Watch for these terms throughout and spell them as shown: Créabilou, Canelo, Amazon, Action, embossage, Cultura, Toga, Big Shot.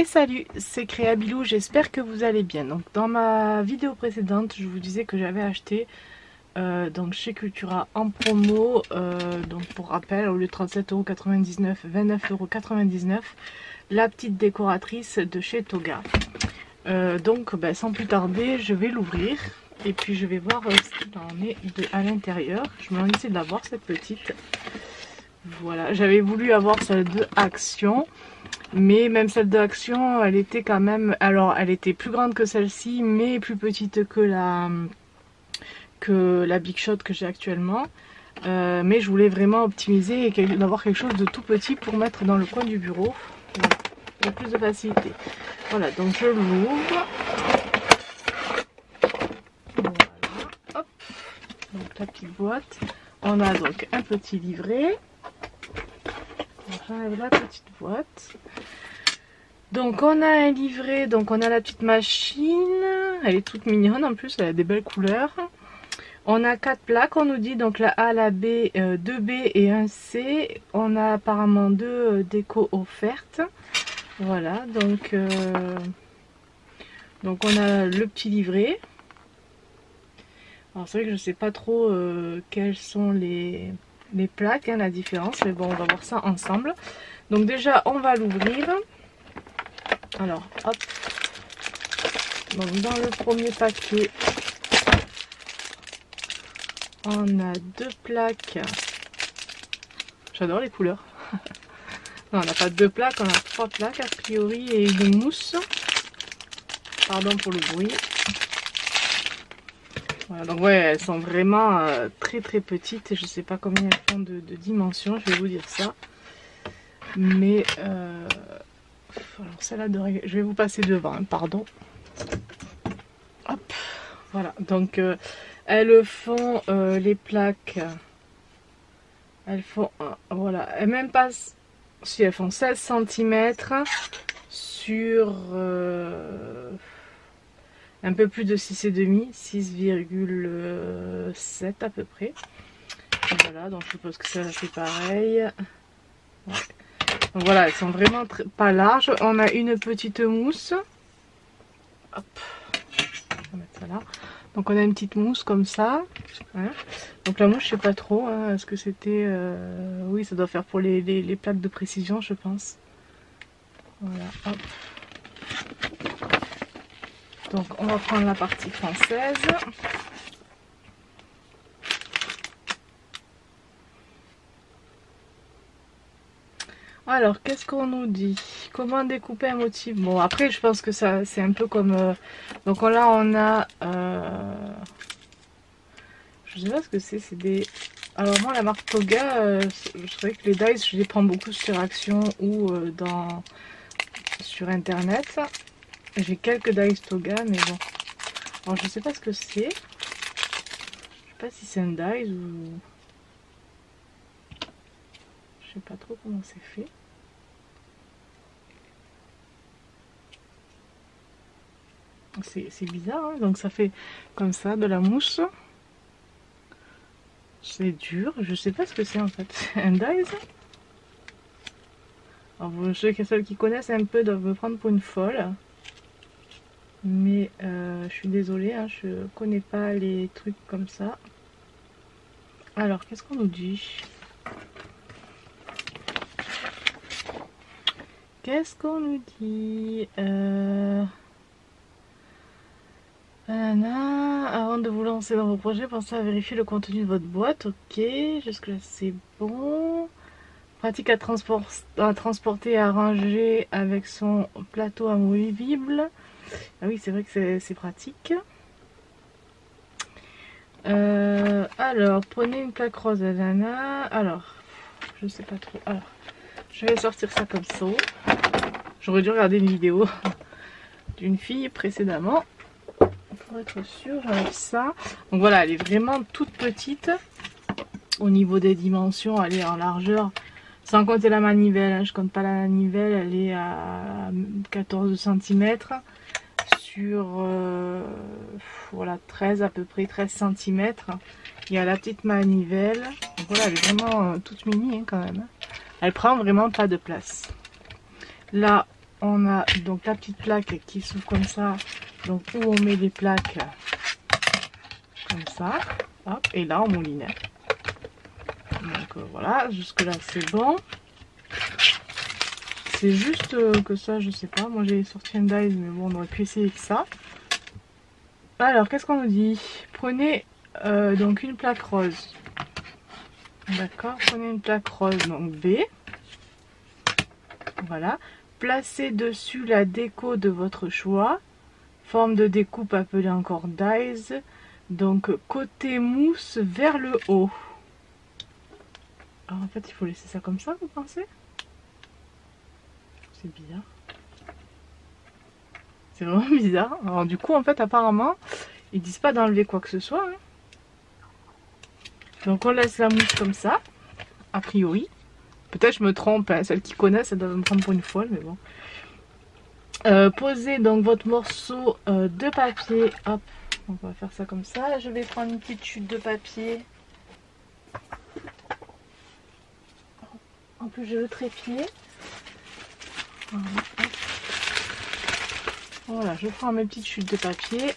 Et salut, c'est Créabilou, j'espère que vous allez bien. Donc dans ma vidéo précédente, je vous disais que j'avais acheté donc chez Cultura en promo, donc pour rappel, au lieu de 37,99€, 29,99€, la petite décoratrice de chez Toga. Donc bah, sans plus tarder, je vais l'ouvrir et puis je vais voir ce qu'il en est à l'intérieur. Je me laissais de la voir, cette petite. Voilà, j'avais voulu avoir celle de Action, mais même celle de Action, elle était quand même, alors elle était plus grande que celle-ci, mais plus petite que la Big Shot que j'ai actuellement. Mais je voulais vraiment optimiser et d'avoir quelque chose de tout petit pour mettre dans le coin du bureau, donc, avec plus de facilité. Voilà, donc je l'ouvre. Voilà, hop, donc la petite boîte. On a donc un petit livret. J'enlève la petite boîte. Donc on a un livret, donc on a la petite machine, elle est toute mignonne en plus, elle a des belles couleurs. On a 4 plaques, on nous dit donc la A, la B, 2B et 1C. On a apparemment 2 décos offertes. Voilà, donc on a le petit livret. Alors c'est vrai que je ne sais pas trop quelles sont les plaques, hein, la différence, mais bon, on va voir ça ensemble. Donc déjà on va l'ouvrir. Alors hop, donc dans le premier paquet on a 2 plaques. J'adore les couleurs. Non, on n'a pas 2 plaques, on a 3 plaques a priori et une mousse. Pardon pour le bruit. Voilà, donc ouais, elles sont vraiment très très petites et je sais pas combien elles font de dimension, je vais vous dire ça. Mais alors celle-là, je vais vous passer devant, hein, pardon. Hop, voilà, donc elles font les plaques, elles font, voilà, elles même pas, si elles font 16 cm sur... un peu plus de 6,5, 6,7 à peu près. Voilà, donc je suppose que ça c'est pareil. Ouais. Donc voilà, elles sont vraiment pas larges. On a une petite mousse. Hop, je vais mettre ça là. Donc on a une petite mousse comme ça. Hein. Donc la mousse, je sais pas trop. Hein. Est-ce que c'était... Oui, ça doit faire pour les plaques de précision, je pense. Voilà, hop. Donc on va prendre la partie française. Alors qu'est-ce qu'on nous dit? Comment découper un motif? Bon après je pense que ça c'est un peu comme... donc là on a... je sais pas ce que c'est, des... Alors moi la marque Toga, je savais que les dies je les prends beaucoup sur Action ou sur internet. J'ai quelques dice Toga, mais bon. Alors, je sais pas ce que c'est. Je sais pas si c'est un dice ou... Je sais pas trop comment c'est fait. C'est bizarre, hein. Donc ça fait comme ça, de la mousse. C'est dur. Je sais pas ce que c'est en fait. C'est un dice. Alors, ceux qui connaissent un peu doivent me prendre pour une folle. Mais je suis désolée, hein, je connais pas les trucs comme ça. Alors, qu'est-ce qu'on nous dit? Qu'est-ce qu'on nous dit? Avant de vous lancer dans vos projets, pensez à vérifier le contenu de votre boîte. Ok, jusque-là c'est bon. Pratique à transporter et à ranger avec son plateau amovible. Ah oui, c'est vrai que c'est pratique. Alors, prenez une plaque rose à nana. Alors, je sais pas trop. Alors, je vais sortir ça comme ça. J'aurais dû regarder une vidéo d'une fille précédemment. Pour être sûre, j'enlève ça. Donc voilà, elle est vraiment toute petite. Au niveau des dimensions, elle est en largeur. Sans compter la manivelle, hein. Je compte pas la manivelle, elle est à 14 cm. Sur voilà, 13 à peu près, 13 cm. Il y a la petite manivelle. Donc voilà, elle est vraiment toute mini, hein, quand même. Elle prend vraiment pas de place. Là, on a donc la petite plaque qui s'ouvre comme ça, donc où on met les plaques comme ça, hop, et là on mouline. Donc voilà, jusque là c'est bon. C'est juste que ça, je sais pas, moi j'ai sorti un dies, mais bon, on aurait pu essayer que ça. Alors qu'est-ce qu'on nous dit? Prenez donc une plaque rose. D'accord, prenez une plaque rose, donc B. Voilà. Placez dessus la déco de votre choix. Forme de découpe appelée encore dies. Donc côté mousse vers le haut. Alors en fait, il faut laisser ça comme ça, vous pensez? C'est bizarre. C'est vraiment bizarre. Alors du coup, en fait, apparemment, ils disent pas d'enlever quoi que ce soit. Hein. Donc on laisse la mousse comme ça, a priori. Peut-être je me trompe, hein. Celles qui connaissent, elles doivent me prendre pour une folle, mais bon. Posez donc votre morceau de papier. Hop, on va faire ça comme ça. Je vais prendre une petite chute de papier. En plus, je veux trépied. Voilà, je prends mes petites chutes de papier.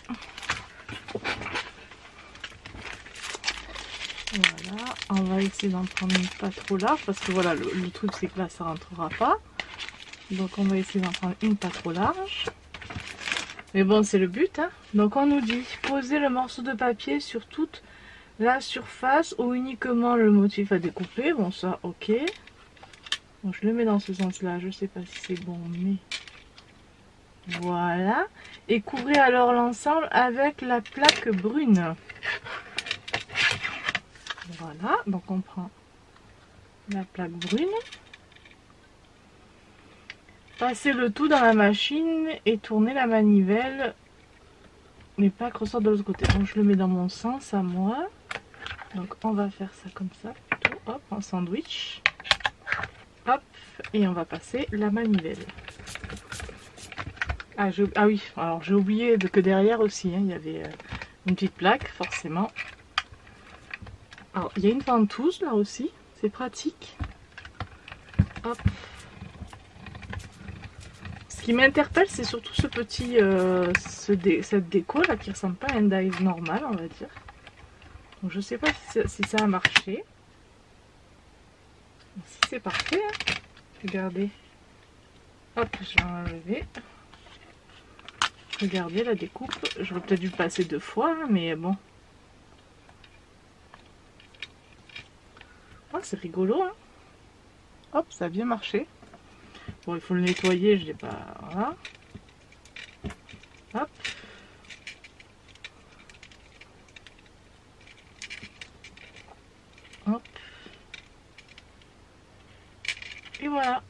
Voilà, on va essayer d'en prendre une pas trop large parce que voilà, le truc c'est que là ça rentrera pas. Donc on va essayer d'en prendre une pas trop large. Mais bon, c'est le but. Hein. Donc on nous dit, posez le morceau de papier sur toute la surface ou uniquement le motif à découper. Bon, ça, ok. Bon, je le mets dans ce sens-là, je sais pas si c'est bon, mais... Voilà. Et couvrez alors l'ensemble avec la plaque brune. Voilà, donc on prend la plaque brune. Passez le tout dans la machine et tournez la manivelle. Les plaques ressortent de l'autre côté. Donc je le mets dans mon sens à moi. Donc on va faire ça comme ça. Plutôt. Hop, en sandwich. Hop, et on va passer la manivelle. Ah, ah oui, alors j'ai oublié que derrière aussi, hein, il y avait une petite plaque, forcément. Alors, il y a une ventouse là aussi, c'est pratique. Hop. Ce qui m'interpelle, c'est surtout ce petit, cette déco là qui ressemble pas à un dive normal, on va dire. Donc, je sais pas si ça a marché. Si c'est parfait, hein. Regardez. Hop, je vais enlever. Regardez la découpe. J'aurais peut-être dû le passer deux fois, hein, mais bon. Oh, c'est rigolo, hein. Hop, ça a bien marché. Bon, il faut le nettoyer, je ne l'ai pas... Voilà. Hop. Hop. Et voilà.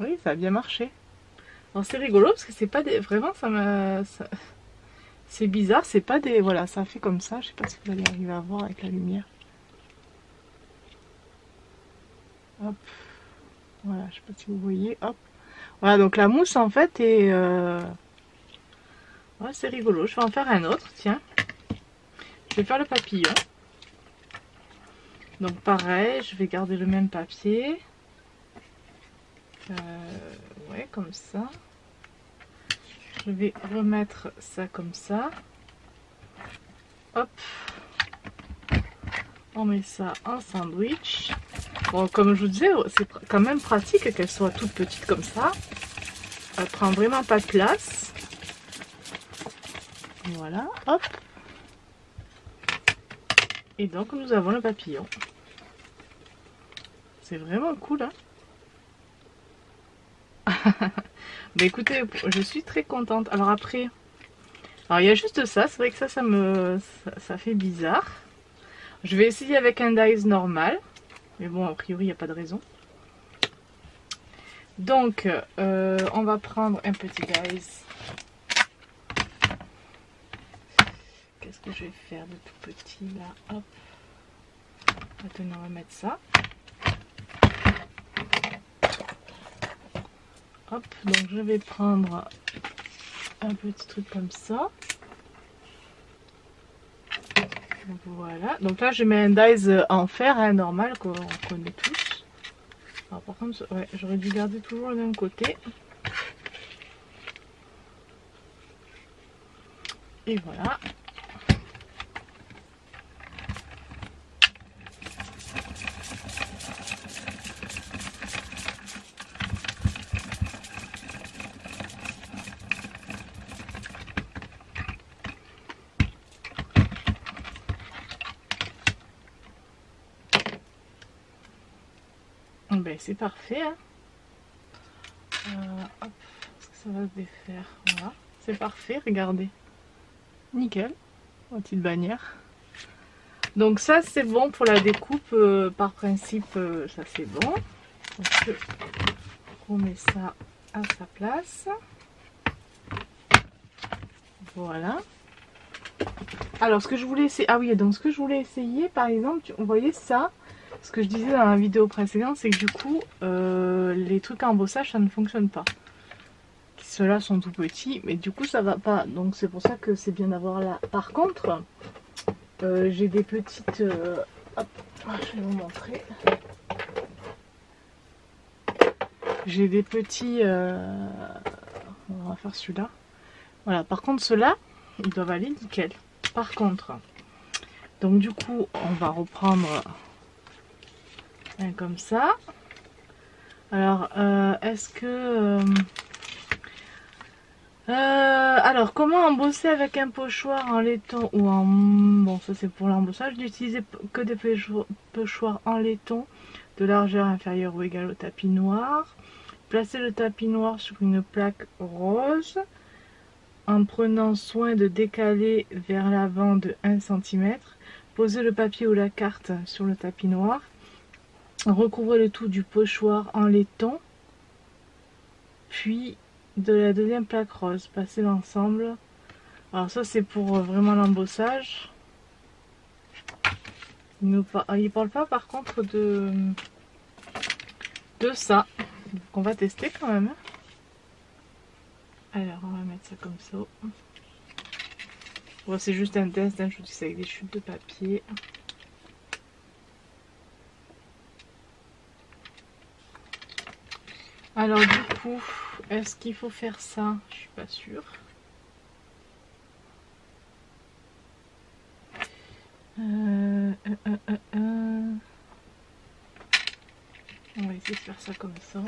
Oui, ça a bien marché. Alors c'est rigolo parce que c'est pas des... Vraiment, ça m'a... Ça... C'est bizarre, c'est pas des... Voilà, ça fait comme ça. Je sais pas si vous allez arriver à voir avec la lumière. Hop. Voilà, je sais pas si vous voyez. Hop. Voilà, donc la mousse en fait est... Ouais, c'est rigolo. Je vais en faire un autre, tiens. Je vais faire le papillon. Donc pareil, je vais garder le même papier. Ouais, comme ça. Je vais remettre ça comme ça. Hop. On met ça en sandwich. Bon, comme je vous disais, c'est quand même pratique qu'elle soit toute petite comme ça. Elle prend vraiment pas de place. Voilà, hop. Et donc nous avons le papillon. C'est vraiment cool, hein. Bah écoutez, je suis très contente. Alors après, alors il y a juste ça, c'est vrai que ça fait bizarre. Je vais essayer avec un dies normal, mais bon, a priori il n'y a pas de raison. Donc on va prendre un petit dies. Qu'est-ce que je vais faire de tout petit là? Hop. Maintenant on va mettre ça. Hop, donc je vais prendre un petit truc comme ça. Donc voilà, donc là je mets un dies en fer, hein, normal qu'on connaît tous. Alors, par contre, ouais, j'aurais dû garder toujours le même côté. Et voilà. Ben, c'est parfait, hein. Hop, est-ce que ça va se défaire? Voilà, c'est parfait, regardez. Nickel, ma petite bannière. Donc ça c'est bon pour la découpe, par principe, ça c'est bon. Donc, je remets ça à sa place. Voilà. Alors ce que je voulais essayer, ah oui, donc ce que je voulais essayer par exemple, on voyait ça. Ce que je disais dans la vidéo précédente, c'est que du coup, les trucs à embossage, ça ne fonctionne pas. Ceux-là sont tout petits, mais du coup, ça va pas. Donc, c'est pour ça que c'est bien d'avoir là. Par contre, j'ai des petites... hop, je vais vous montrer. J'ai des petits... on va faire celui-là. Voilà, par contre, ceux-là, ils doivent aller nickel. Par contre, donc du coup, on va reprendre... comme ça. Alors est-ce que alors comment embosser avec un pochoir en laiton ou en... bon ça c'est pour l'embossage, d'utiliser que des pochoirs en laiton de largeur inférieure ou égale au tapis noir. Placez le tapis noir sur une plaque rose en prenant soin de décaler vers l'avant de 1 cm. Posez le papier ou la carte sur le tapis noir. Recouvrez le tout du pochoir en laiton, puis de la deuxième plaque rose. Passez l'ensemble. Alors ça c'est pour vraiment l'embossage. Il ne parle pas par contre de ça. Donc on va tester quand même. Alors on va mettre ça comme ça. Bon, c'est juste un test, hein, je vous dis ça avec des chutes de papier. Alors du coup, est-ce qu'il faut faire ça? Je suis pas sûre. On va essayer de faire ça comme ça.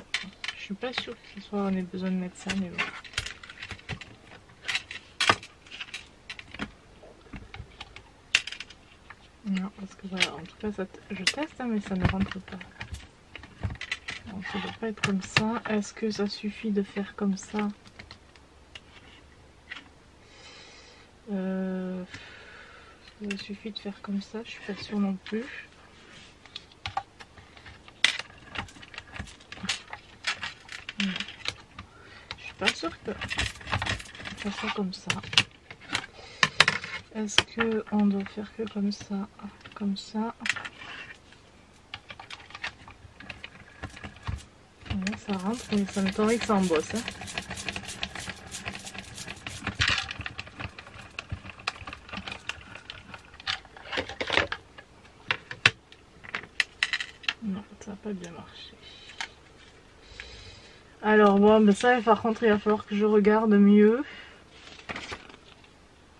Je suis pas sûre que ce soit on ait besoin de mettre ça, mais bon. Non, parce que voilà, en tout cas, ça je teste, hein, mais ça ne rentre pas. Donc, ça ne doit pas être comme ça. Est-ce que ça suffit de faire comme ça? Ça suffit de faire comme ça, je suis pas sûre non plus. Non. Je suis pas sûre que faire ça comme ça. Est-ce que on doit faire que comme ça? Comme ça? Ça rentre, mais ça me tente que ça embosse. Hein. Non, ça n'a pas bien marché. Alors bon, ben ça, par contre, il va falloir que je regarde mieux.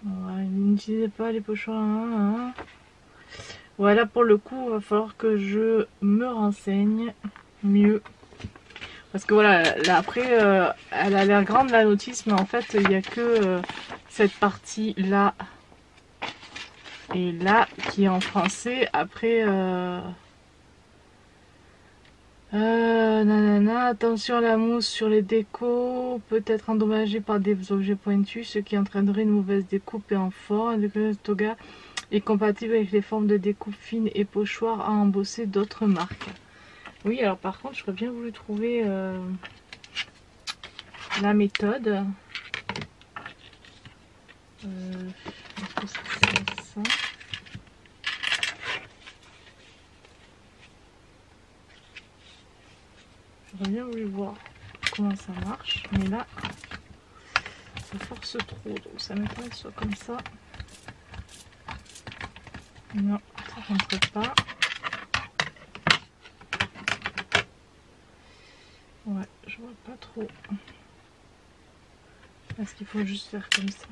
Ouais, n'utilisez pas les pochoirs. Hein. Voilà, pour le coup, il va falloir que je me renseigne mieux. Parce que voilà, là après, elle a l'air grande la notice, mais en fait, il n'y a que cette partie-là et là qui est en français. Après, nanana, attention à la mousse sur les décos, peut être endommagée par des objets pointus, ce qui entraînerait une mauvaise découpe et en forme. Le Toga est compatible avec les formes de découpe fines et pochoirs à embosser d'autres marques. Oui, alors par contre, j'aurais bien voulu trouver la méthode. Est-ce que c'est ça? J'aurais bien voulu voir comment ça marche, mais là, ça force trop, donc ça m'étonne soit comme ça. Non, ça rentre pas. je vois pas trop. Est-ce qu'il faut juste faire comme ça?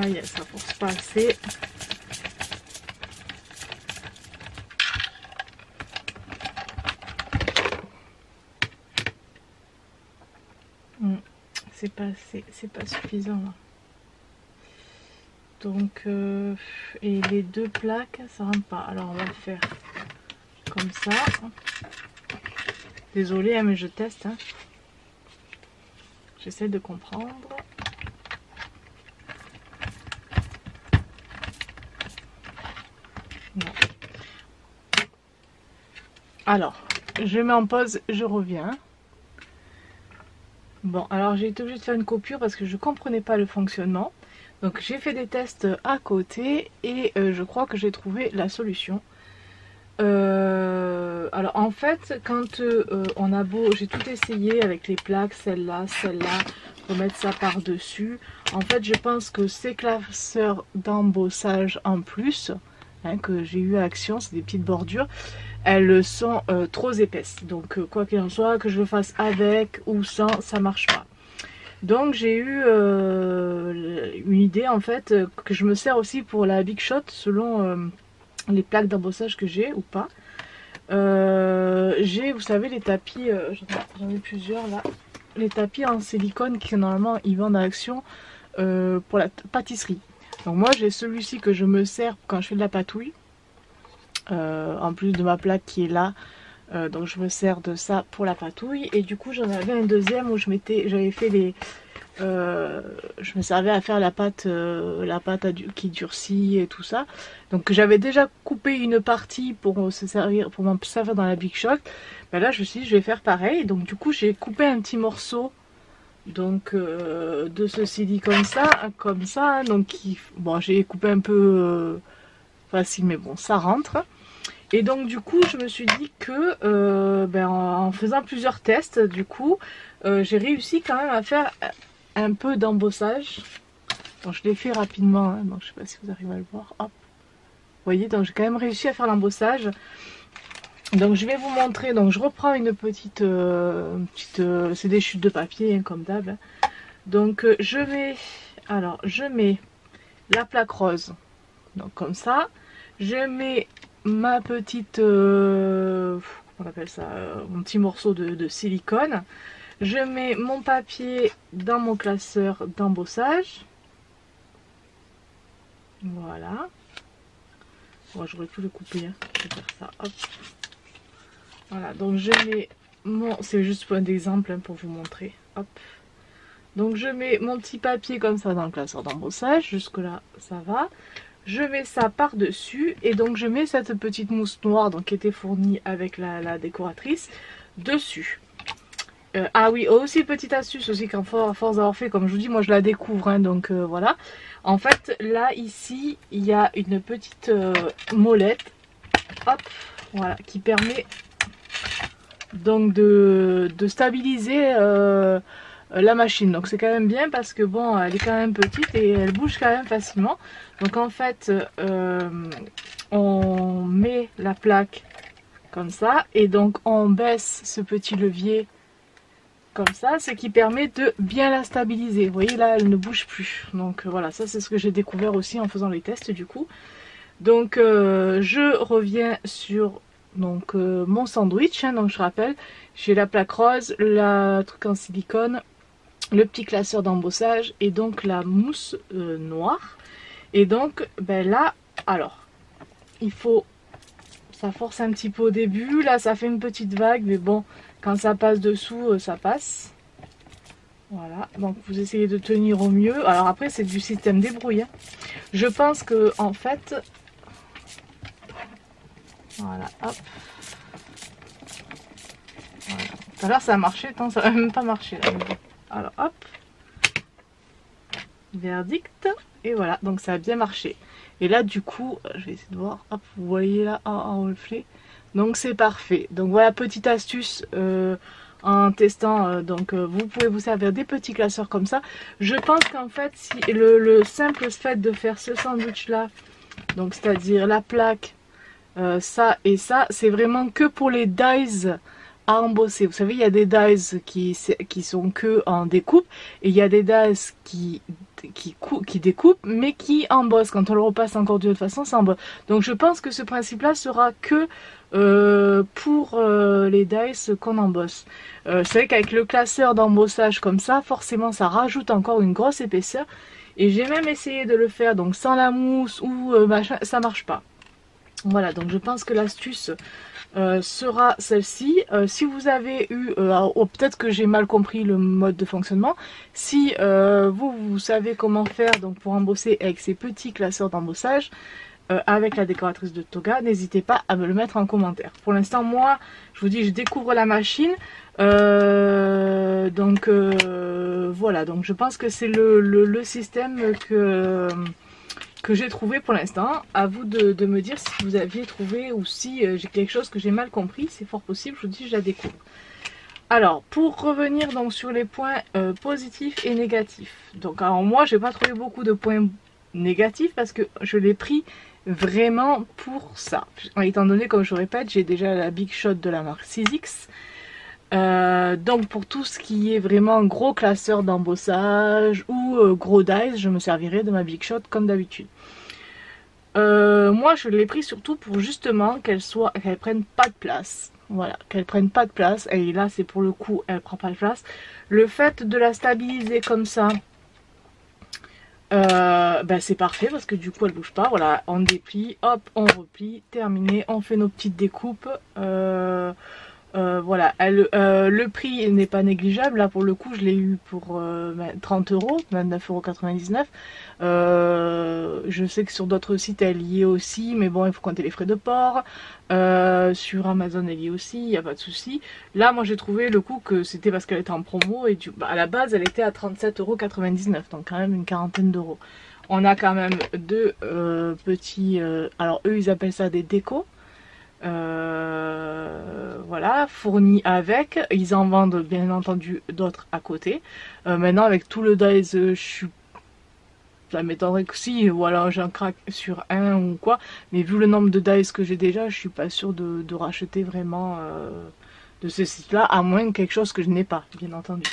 Là, yes, ça force pas assez. C'est pas assez, c'est pas suffisant là. Donc et les deux plaques ça rentre pas, alors on va faire comme ça. Désolée hein, mais je teste hein. J'essaie de comprendre. Non. Alors je mets en pause, je reviens. Bon, alors j'ai été obligée de faire une coupure parce que je comprenais pas le fonctionnement. Donc j'ai fait des tests à côté et je crois que j'ai trouvé la solution. Alors en fait, quand on a beau, j'ai tout essayé avec les plaques, celle-là, celle-là, remettre ça par-dessus. En fait, je pense que ces classeurs d'embossage en plus, hein, que j'ai eu à Action, c'est des petites bordures, elles sont trop épaisses. Donc quoi qu'il en soit, que je le fasse avec ou sans, ça marche pas. Donc j'ai eu une idée en fait que je me sers aussi pour la Big Shot selon les plaques d'embossage que j'ai ou pas. J'ai, vous savez, les tapis, j'en ai plusieurs là, les tapis en silicone qui normalement ils vendent à Action pour la pâtisserie. Donc moi j'ai celui-ci que je me sers quand je fais de la patouille. En plus de ma plaque qui est là, donc je me sers de ça pour la patouille. Et du coup j'en avais un deuxième où j'avais fait les je me servais à faire la pâte qui durcit et tout ça. Donc j'avais déjà coupé une partie pour m'en servir dans la Big Shot. Ben là je me suis dit je vais faire pareil. Donc du coup j'ai coupé un petit morceau donc de ce silicone ça comme ça. Donc bon j'ai coupé un peu facile mais bon ça rentre. Et donc du coup je me suis dit que ben, en faisant plusieurs tests du coup j'ai réussi quand même à faire un peu d'embossage. Donc je l'ai fait rapidement hein, donc je sais pas si vous arrivez à le voir. Hop. Vous voyez, donc j'ai quand même réussi à faire l'embossage. Donc je vais vous montrer. Donc je reprends une petite c'est des chutes de papier hein, comme d'hab hein. Donc je mets la plaque rose donc comme ça. Je mets ma petite, comment on appelle ça, mon petit morceau de silicone. Je mets mon papier dans mon classeur d'embossage. Voilà. Bon, j'aurais pu le couper. Hein. Je vais faire ça. Hop. Voilà. Donc je mets mon, c'est juste un exemple hein, pour vous montrer. Hop. Donc je mets mon petit papier comme ça dans le classeur d'embossage. Jusque là, ça va. Je mets ça par-dessus et donc je mets cette petite mousse noire donc, qui était fournie avec la décoratrice dessus. Ah oui, aussi petite astuce aussi qu'en force d'avoir fait, comme je vous dis, moi je la découvre, hein, donc voilà. En fait, là, ici, il y a une petite molette, hop, voilà, qui permet donc de stabiliser la machine. Donc c'est quand même bien parce que bon, elle est quand même petite et elle bouge quand même facilement. Donc en fait on met la plaque comme ça et donc on baisse ce petit levier comme ça, ce qui permet de bien la stabiliser. Vous voyez là, elle ne bouge plus. Donc voilà, ça c'est ce que j'ai découvert aussi en faisant les tests du coup. Donc je reviens sur donc mon sandwich hein, donc je rappelle, j'ai la plaque rose, la truc en silicone, le petit classeur d'embossage et donc la mousse noire. Et donc ben là, alors il faut, ça force un petit peu au début, là ça fait une petite vague mais bon quand ça passe dessous ça passe. Voilà, donc vous essayez de tenir au mieux. Alors après c'est du système débrouille hein. Je pense que en fait voilà, hop. Voilà. Tout à l'heure ça a marché, tant ça va même pas marcher là. Alors hop, verdict, et voilà, donc ça a bien marché. Et là du coup, je vais essayer de voir, hop, vous voyez là en reflet, donc c'est parfait. Donc voilà, petite astuce en testant, donc vous pouvez vous servir des petits classeurs comme ça. Je pense qu'en fait, si le simple fait de faire ce sandwich là, donc c'est-à-dire la plaque, ça et ça. C'est vraiment que pour les dies à embosser. Vous savez, il y a des dies qui sont que en découpe et il y a des dies qui découpent mais qui embossent. Quand on le repasse encore d'une autre façon, ça embosse. Donc je pense que ce principe-là sera que pour les dies qu'on embosse. C'est vrai qu'avec le classeur d'embossage comme ça, forcément ça rajoute encore une grosse épaisseur. Et j'ai même essayé de le faire donc sans la mousse ou machin, ça marche pas. Voilà, donc je pense que l'astuce sera celle-ci. Si vous avez eu, peut-être que j'ai mal compris le mode de fonctionnement, si vous savez comment faire donc pour embosser avec ces petits classeurs d'embossage avec la décoratrice de Toga, n'hésitez pas à me le mettre en commentaire. Pour l'instant, moi, je vous dis, je découvre la machine. Voilà, donc je pense que c'est le système que j'ai trouvé pour l'instant. À vous de me dire si vous aviez trouvé ou si j'ai quelque chose que j'ai mal compris. C'est fort possible, je vous dis, je la découvre. Alors, pour revenir donc sur les points positifs et négatifs. Donc, alors moi, j'ai pas trouvé beaucoup de points négatifs parce que je l'ai pris vraiment pour ça. Étant donné, comme je répète, j'ai déjà la Big Shot de la marque 6X. Donc pour tout ce qui est vraiment gros classeur d'embossage ou gros dies, je me servirai de ma Big Shot comme d'habitude. Moi je l'ai pris surtout pour justement qu'elle prenne pas de place. Voilà, qu'elle prenne pas de place. Et là c'est pour le coup, elle prend pas de place. Le fait de la stabiliser comme ça, ben c'est parfait parce que du coup elle bouge pas. Voilà, on déplie, hop, on replie, terminé, on fait nos petites découpes. Voilà, le prix n'est pas négligeable. Là pour le coup je l'ai eu pour 30 €, 29,99 €. Je sais que sur d'autres sites elle y est aussi, mais bon il faut compter les frais de port. Sur Amazon elle y est aussi, il n'y a pas de souci. Là moi j'ai trouvé le coup que c'était parce qu'elle était en promo et bah, à la base elle était à 37,99 €, donc quand même une quarantaine d'euros. On a quand même deux petits, alors eux ils appellent ça des décos. Voilà, fournis avec, ils en vendent bien entendu d'autres à côté. Maintenant avec tout le dies, je suis, ça m'étonnerait que si, voilà, j'en craque sur un ou quoi, mais vu le nombre de dies que j'ai déjà, je suis pas sûre de racheter vraiment de ce site là, à moins quelque chose que je n'ai pas, bien entendu.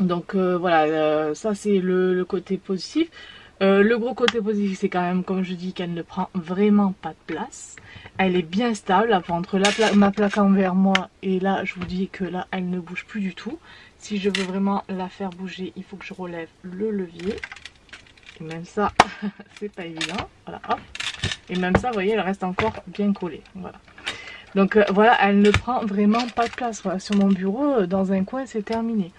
Donc voilà, ça c'est le côté positif. Le gros côté positif c'est quand même, comme je dis, qu'elle ne prend vraiment pas de place. Elle est bien stable, enfin, entre ma plaque envers moi et là je vous dis que là elle ne bouge plus du tout. Si je veux vraiment la faire bouger, il faut que je relève le levier. Et même ça c'est pas évident, voilà, hop. Et même ça vous voyez elle reste encore bien collée, voilà. Donc voilà, elle ne prend vraiment pas de place, voilà, sur mon bureau, dans un coin c'est terminé.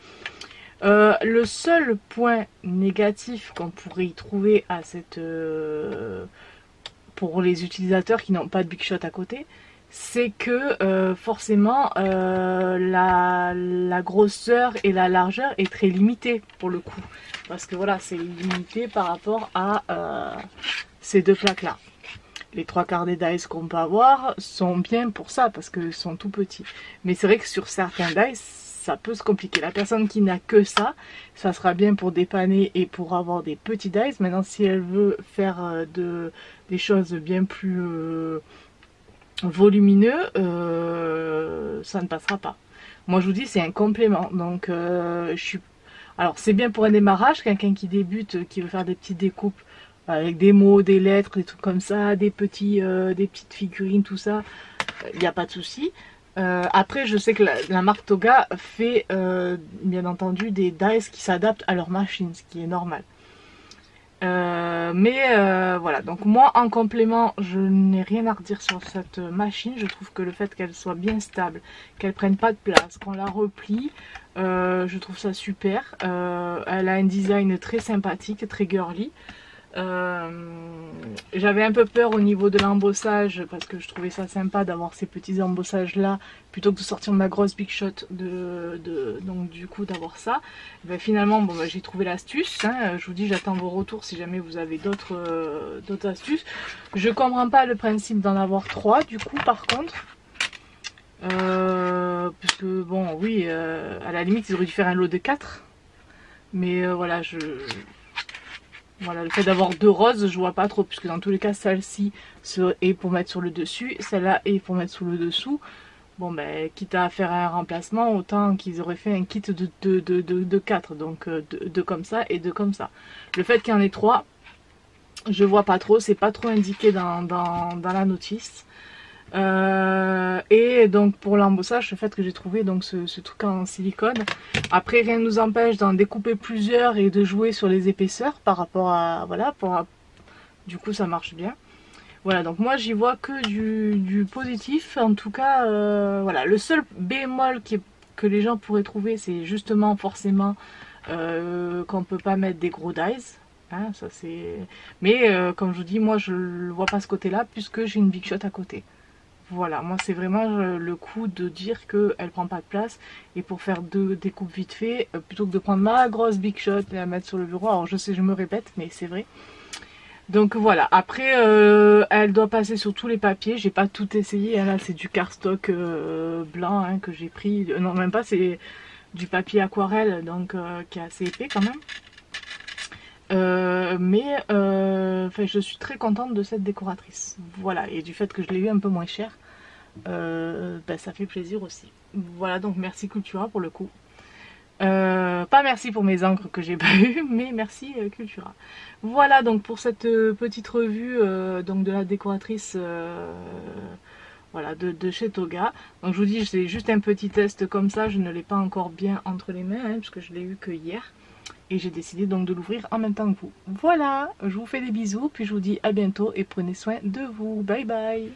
Le seul point négatif qu'on pourrait y trouver à cette, pour les utilisateurs qui n'ont pas de Big Shot à côté, c'est que forcément la grosseur et la largeur est très limitée pour le coup. Parce que voilà, c'est limité par rapport à ces deux plaques-là. Les trois quarts des dies qu'on peut avoir sont bien pour ça parce qu'ils sont tout petits. Mais c'est vrai que sur certains dies, ça peut se compliquer. La personne qui n'a que ça, ça sera bien pour dépanner et pour avoir des petits dies. Maintenant, si elle veut faire des choses bien plus volumineuses, ça ne passera pas. Moi, je vous dis, c'est un complément. Donc, alors, c'est bien pour un démarrage. Quelqu'un qui débute, qui veut faire des petites découpes avec des mots, des lettres, des trucs comme ça, des petites figurines, tout ça, il n'y a pas de souci. Après je sais que la marque Toga fait bien entendu des dies qui s'adaptent à leur machine, ce qui est normal, voilà, donc moi en complément je n'ai rien à redire sur cette machine. Je trouve que le fait qu'elle soit bien stable, qu'elle prenne pas de place, qu'on la replie, je trouve ça super. Elle a un design très sympathique, très girly. J'avais un peu peur au niveau de l'embossage parce que je trouvais ça sympa d'avoir ces petits embossages là plutôt que de sortir ma grosse Big Shot donc du coup d'avoir ça. Ben finalement bon, ben j'ai trouvé l'astuce, hein. Je vous dis, j'attends vos retours si jamais vous avez d'autres astuces. Je comprends pas le principe d'en avoir trois du coup par contre. Parce que bon oui, à la limite ils auraient dû faire un lot de 4. Mais voilà, Voilà, le fait d'avoir deux roses, je vois pas trop, puisque dans tous les cas, celle-ci est pour mettre sur le dessus, celle-là est pour mettre sur le dessous. Bon, ben, quitte à faire un remplacement, autant qu'ils auraient fait un kit de 4, donc deux comme ça et deux comme ça. Le fait qu'il y en ait 3, je vois pas trop, c'est pas trop indiqué dans la notice. Et donc pour l'embossage, le fait que j'ai trouvé donc ce truc en silicone. Après, rien ne nous empêche d'en découper plusieurs et de jouer sur les épaisseurs par rapport à... Voilà, du coup ça marche bien. Voilà, donc moi j'y vois que du positif. En tout cas, voilà, le seul bémol que les gens pourraient trouver, c'est justement forcément qu'on ne peut pas mettre des gros dies. Hein, ça, mais comme je vous dis, moi je ne vois pas ce côté-là puisque j'ai une Big Shot à côté. Voilà, moi c'est vraiment le coup de dire qu'elle prend pas de place. Et pour faire deux découpes vite fait, plutôt que de prendre ma grosse Big Shot et la mettre sur le bureau, alors je sais, je me répète, mais c'est vrai. Donc voilà, après elle doit passer sur tous les papiers, j'ai pas tout essayé, hein, là c'est du cardstock blanc hein, que j'ai pris, non même pas, c'est du papier aquarelle, donc qui est assez épais quand même. Mais je suis très contente de cette décoratrice, voilà, et du fait que je l'ai eu un peu moins cher, ben, ça fait plaisir aussi. Voilà, donc merci Cultura pour le coup. Pas merci pour mes encres que j'ai pas eu, mais merci Cultura. Voilà donc pour cette petite revue donc de la décoratrice voilà, de chez Toga. Donc je vous dis, c'est juste un petit test comme ça, je ne l'ai pas encore bien entre les mains, hein, puisque je l'ai eu que hier. Et j'ai décidé donc de l'ouvrir en même temps que vous. Voilà, je vous fais des bisous, puis je vous dis à bientôt et prenez soin de vous. Bye bye.